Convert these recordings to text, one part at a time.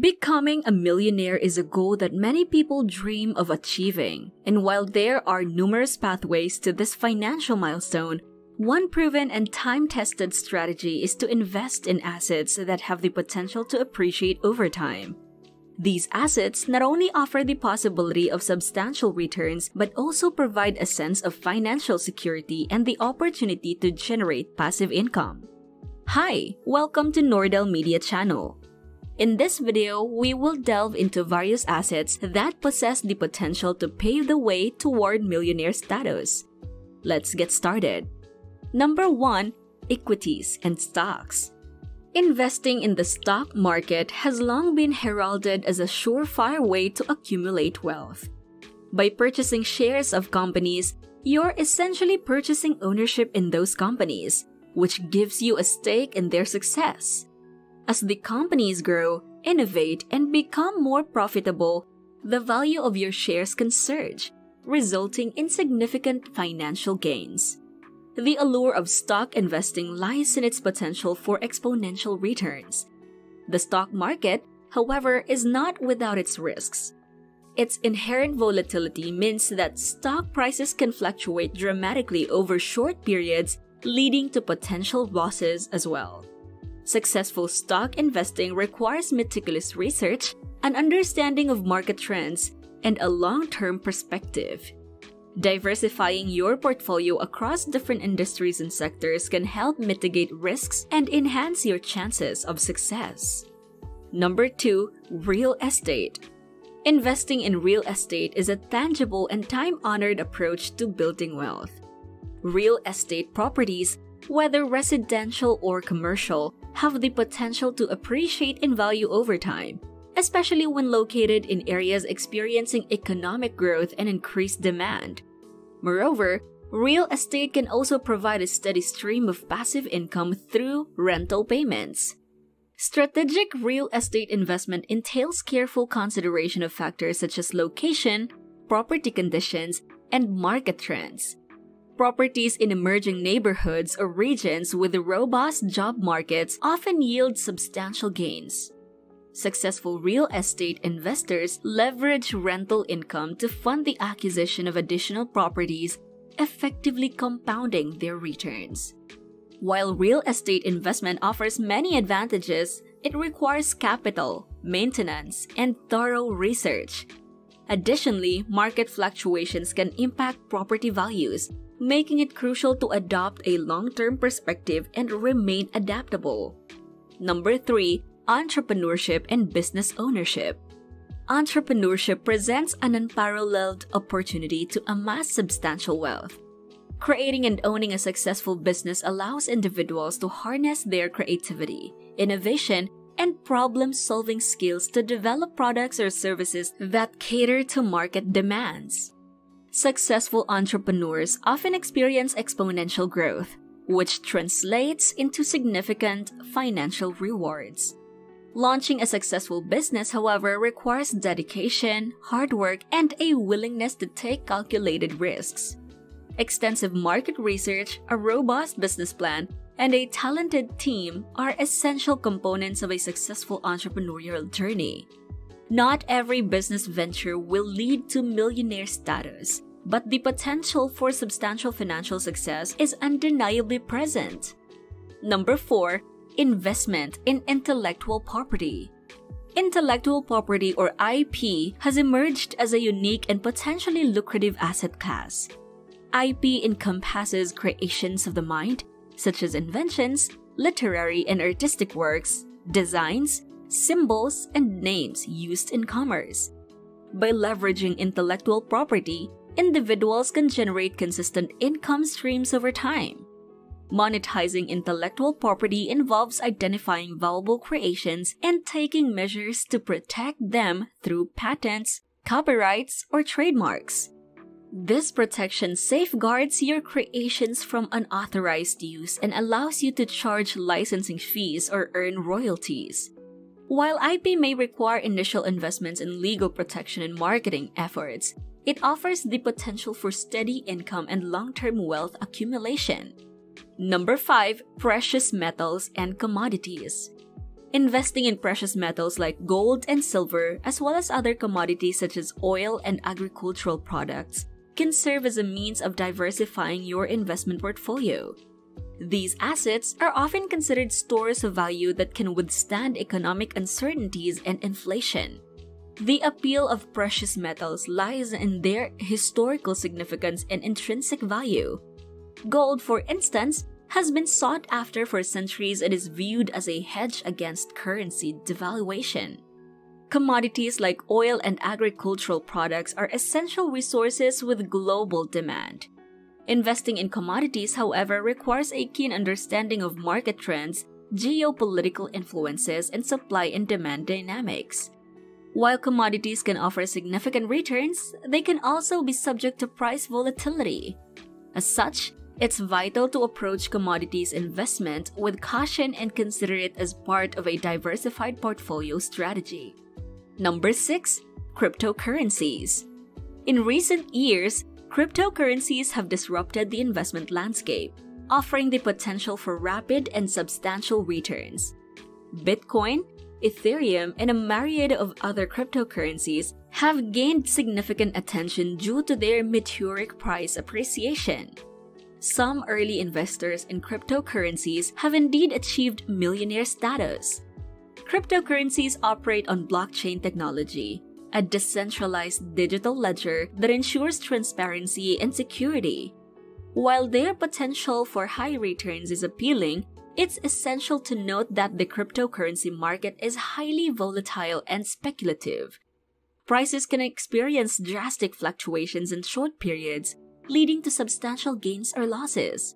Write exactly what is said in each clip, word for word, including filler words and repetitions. Becoming a millionaire is a goal that many people dream of achieving, and while there are numerous pathways to this financial milestone, one proven and time-tested strategy is to invest in assets that have the potential to appreciate over time. These assets not only offer the possibility of substantial returns but also provide a sense of financial security and the opportunity to generate passive income. Hi! Welcome to Nordel Media channel. In this video, we will delve into various assets that possess the potential to pave the way toward millionaire status. Let's get started. Number one. Equities and stocks. Investing in the stock market has long been heralded as a surefire way to accumulate wealth. By purchasing shares of companies, you're essentially purchasing ownership in those companies, which gives you a stake in their success. As the companies grow, innovate, and become more profitable, the value of your shares can surge, resulting in significant financial gains. The allure of stock investing lies in its potential for exponential returns. The stock market, however, is not without its risks. Its inherent volatility means that stock prices can fluctuate dramatically over short periods, leading to potential losses as well. Successful stock investing requires meticulous research, an understanding of market trends, and a long-term perspective. Diversifying your portfolio across different industries and sectors can help mitigate risks and enhance your chances of success. Number two. Real estate. Investing in real estate is a tangible and time-honored approach to building wealth. Real estate properties, whether residential or commercial, have the potential to appreciate in value over time, especially when located in areas experiencing economic growth and increased demand. Moreover, real estate can also provide a steady stream of passive income through rental payments. Strategic real estate investment entails careful consideration of factors such as location, property conditions, and market trends. Properties in emerging neighborhoods or regions with robust job markets often yield substantial gains. Successful real estate investors leverage rental income to fund the acquisition of additional properties, effectively compounding their returns. While real estate investment offers many advantages, it requires capital, maintenance, and thorough research. Additionally, market fluctuations can impact property values, making it crucial to adopt a long-term perspective and remain adaptable. Number three. Entrepreneurship and business ownership. Entrepreneurship presents an unparalleled opportunity to amass substantial wealth. Creating and owning a successful business allows individuals to harness their creativity, innovation, and problem-solving skills to develop products or services that cater to market demands. Successful entrepreneurs often experience exponential growth, which translates into significant financial rewards. Launching a successful business, however, requires dedication, hard work, and a willingness to take calculated risks. Extensive market research, a robust business plan, and a talented team are essential components of a successful entrepreneurial journey. Not every business venture will lead to millionaire status, but the potential for substantial financial success is undeniably present. Number four. Investment in intellectual property. Intellectual property, or I P, has emerged as a unique and potentially lucrative asset class. I P encompasses creations of the mind, such as inventions, literary and artistic works, designs, symbols, and names used in commerce. By leveraging intellectual property, individuals can generate consistent income streams over time. Monetizing intellectual property involves identifying valuable creations and taking measures to protect them through patents, copyrights, or trademarks. This protection safeguards your creations from unauthorized use and allows you to charge licensing fees or earn royalties. While I P may require initial investments in legal protection and marketing efforts, it offers the potential for steady income and long-term wealth accumulation. Number five. Precious metals and commodities. investing in precious metals like gold and silver, as well as other commodities such as oil and agricultural products, can serve as a means of diversifying your investment portfolio. These assets are often considered stores of value that can withstand economic uncertainties and inflation. The appeal of precious metals lies in their historical significance and intrinsic value. Gold, for instance, has been sought after for centuries and is viewed as a hedge against currency devaluation. Commodities like oil and agricultural products are essential resources with global demand. Investing in commodities, however, requires a keen understanding of market trends, geopolitical influences, and supply and demand dynamics. While commodities can offer significant returns, they can also be subject to price volatility. As such, it's vital to approach commodities investment with caution and consider it as part of a diversified portfolio strategy. Number six. Cryptocurrencies. In recent years, cryptocurrencies have disrupted the investment landscape, offering the potential for rapid and substantial returns. Bitcoin, Ethereum, and a myriad of other cryptocurrencies have gained significant attention due to their meteoric price appreciation. Some early investors in cryptocurrencies have indeed achieved millionaire status. Cryptocurrencies operate on blockchain technology, a decentralized digital ledger that ensures transparency and security. While their potential for high returns is appealing, it's essential to note that the cryptocurrency market is highly volatile and speculative. Prices can experience drastic fluctuations in short periods, leading to substantial gains or losses.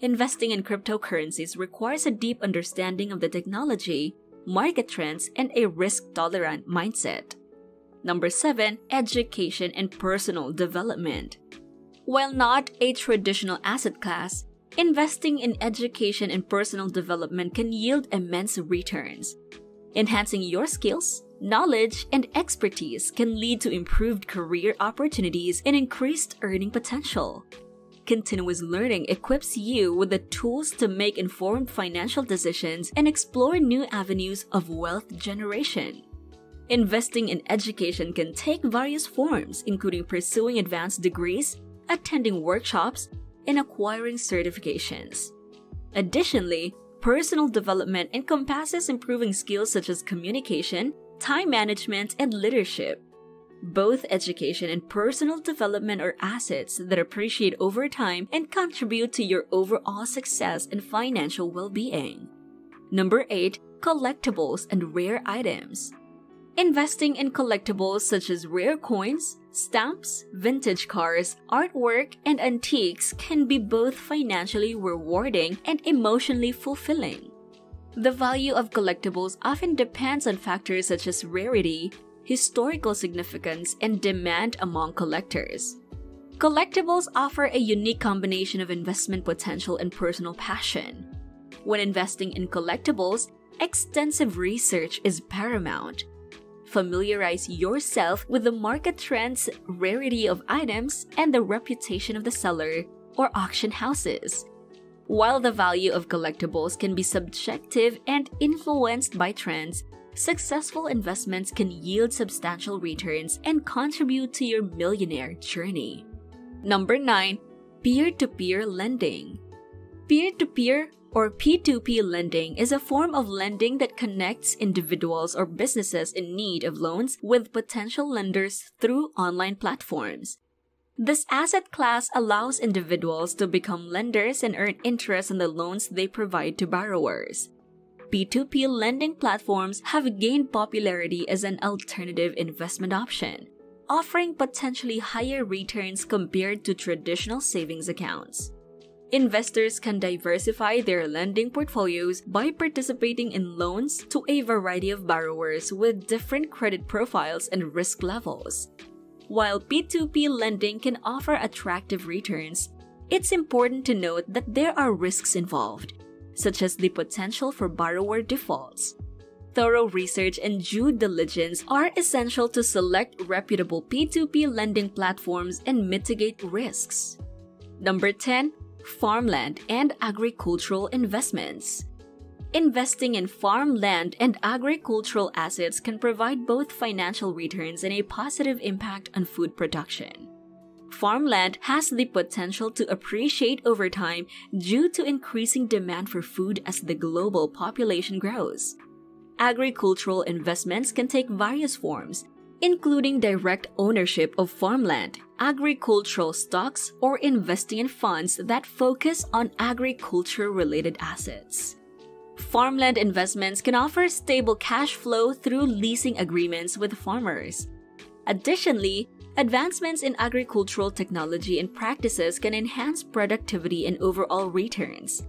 Investing in cryptocurrencies requires a deep understanding of the technology, market trends, and a risk-tolerant mindset. Number seven. Education and personal development. While not a traditional asset class, investing in education and personal development can yield immense returns. Enhancing your skills, knowledge, and expertise can lead to improved career opportunities and increased earning potential. Continuous learning equips you with the tools to make informed financial decisions and explore new avenues of wealth generation. Investing in education can take various forms, including pursuing advanced degrees, attending workshops, and acquiring certifications. Additionally, personal development encompasses improving skills such as communication, time management, and leadership. Both education and personal development are assets that appreciate over time and contribute to your overall success and financial well-being. Number eight. Collectibles and rare items. Investing in collectibles such as rare coins, stamps, vintage cars, artwork, and antiques can be both financially rewarding and emotionally fulfilling. The value of collectibles often depends on factors such as rarity, historical significance, and demand among collectors. Collectibles offer a unique combination of investment potential and personal passion. When investing in collectibles, extensive research is paramount. Familiarize yourself with the market trends, rarity of items, and the reputation of the seller or auction houses. While the value of collectibles can be subjective and influenced by trends, successful investments can yield substantial returns and contribute to your millionaire journey. Number nine. Peer-to-peer lending. Peer-to-peer or P two P lending is a form of lending that connects individuals or businesses in need of loans with potential lenders through online platforms. This asset class allows individuals to become lenders and earn interest on the loans they provide to borrowers. P two P lending platforms have gained popularity as an alternative investment option, offering potentially higher returns compared to traditional savings accounts. Investors can diversify their lending portfolios by participating in loans to a variety of borrowers with different credit profiles and risk levels. While P two P lending can offer attractive returns, it's important to note that there are risks involved, such as the potential for borrower defaults. Thorough research and due diligence are essential to select reputable P two P lending platforms and mitigate risks. Number ten. Farmland and agricultural investments. Investing in farmland and agricultural assets can provide both financial returns and a positive impact on food production. Farmland has the potential to appreciate over time due to increasing demand for food as the global population grows. Agricultural investments can take various forms, including direct ownership of farmland, agricultural stocks, or investing in funds that focus on agriculture-related assets. Farmland investments can offer stable cash flow through leasing agreements with farmers. Additionally, advancements in agricultural technology and practices can enhance productivity and overall returns.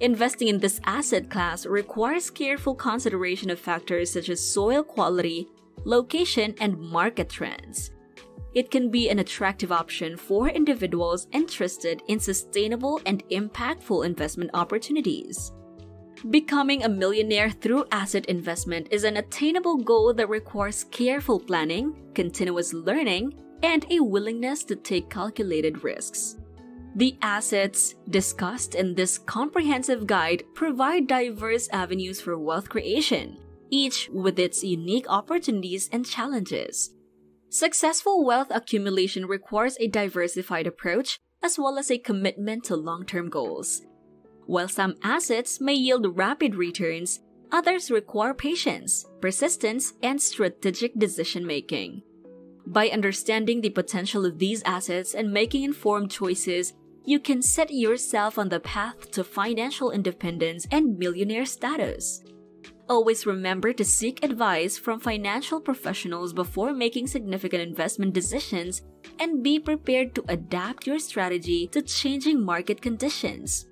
Investing in this asset class requires careful consideration of factors such as soil quality, location, and market trends. It can be an attractive option for individuals interested in sustainable and impactful investment opportunities. Becoming a millionaire through asset investment is an attainable goal that requires careful planning, continuous learning, and a willingness to take calculated risks. The assets discussed in this comprehensive guide provide diverse avenues for wealth creation, each with its unique opportunities and challenges. Successful wealth accumulation requires a diversified approach as well as a commitment to long-term goals. While some assets may yield rapid returns, others require patience, persistence, and strategic decision-making. By understanding the potential of these assets and making informed choices, you can set yourself on the path to financial independence and millionaire status. Always remember to seek advice from financial professionals before making significant investment decisions, and be prepared to adapt your strategy to changing market conditions.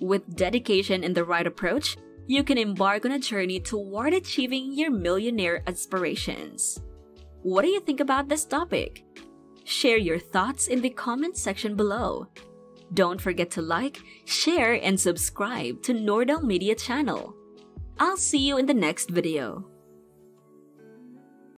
With dedication and the right approach, you can embark on a journey toward achieving your millionaire aspirations. What do you think about this topic? Share your thoughts in the comment section below. Don't forget to like, share, and subscribe to Nordel Media channel. I'll see you in the next video.